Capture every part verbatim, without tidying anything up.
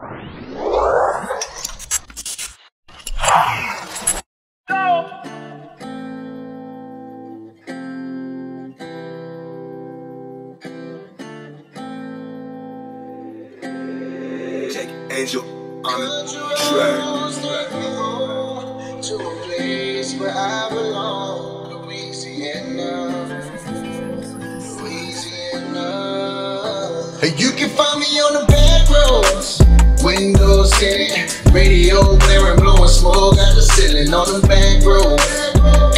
Angel on the track. To a place where I belong, Louisiana, Louisiana. You can find me on the back roads, windows tinted, radio blaring, blowing smoke out the ceiling on the back road.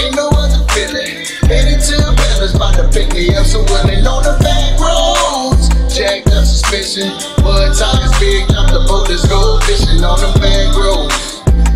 Ain't no other feeling. Headed to a balance, about to pick me up, so willing on the back roads. Jacked up suspicion, mud tires big. Let's go fishing on the back roads.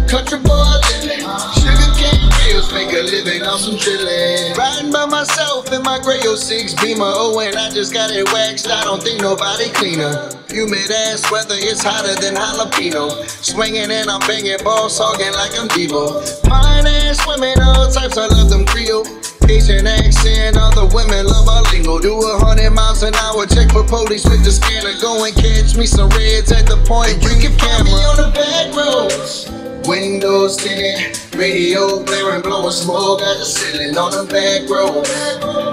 Country boy living, sugar cane fields, make a living on some drilling. Riding by myself in my gray oh six Beamer. Oh, and I just got it waxed, I don't think nobody cleaner. Humid ass weather, it's hotter than jalapeno. Swinging and I'm banging, balls hogging like I'm Devo. Mine ass women, all types, I love them Creole. Asian accent, other women love our lingo. Do a hundred miles an hour, check for police with the scanner. Go and catch me some reds at the point. You can find me on the back roads, windows tinted, radio blaring, blowing smoke out the ceiling on the back road.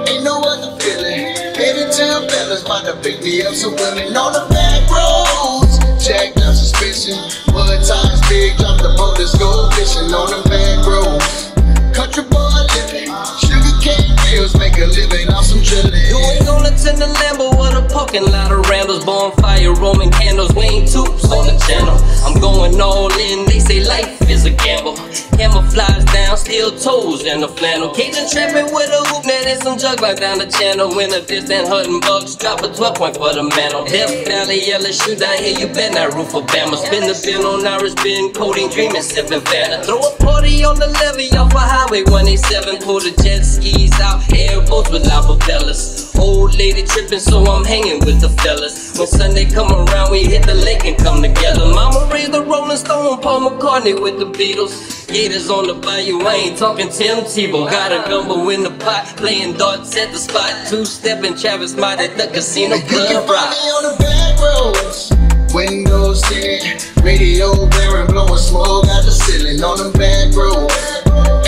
Ain't no other feeling. Headed to a fellas, about to pick me up, so women on the back roads. Jacked up suspicion, mud tires big, drop the boat, let's go fishing on the back roads. Country boy living, sugar cane fields, make a living off some chili. Doing donuts in the Lambo or the parking lot of Ramblers, bonfire, Roman candles, Wayne tubes on the channel. I'm going all in, they say life is a gamble. Camouflage down, steel toes in the flannel. Cajun trapping with a hoop net and some jug line down the channel. In a distant hunting bugs, drop a twelve point for the mantle. Death Valley, yellow shoot down here, you bet not root for Bama. Spin the bin on Irish bin, coding, dreaming, sipping Vanna. Throw a party on the levee, off a highway one eighty-seven, pull the jet skis out, airboats with our propellers. Old lady tripping, so I'm hanging with the fellas. When Sunday come around, we hit the lake and come together. Mama raised the Rolling Stone, Paul McCartney with the Beatles. Gators on the bayou, I ain't talking Tim Tebow. Got a gumbo in the pot, playing darts at the spot. Two-stepping Travis Mott at the casino club. You can find me on the back roads, windows tinted, radio blaring, blowing smoke out the ceiling on the back road.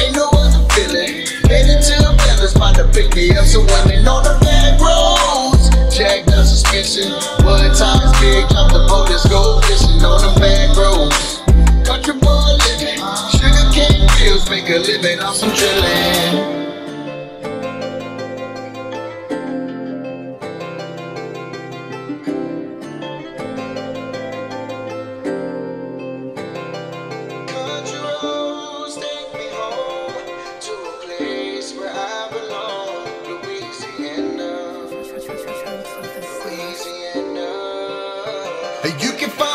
Ain't no other feeling. Headed to the fellas, about to pick me up, so women on the back roads. Jacked up suspicion, mud tires big, drop the boat, let's go fishing on the back roads. Country boy living, sugar cane fields, make a living off some chillin'. You can find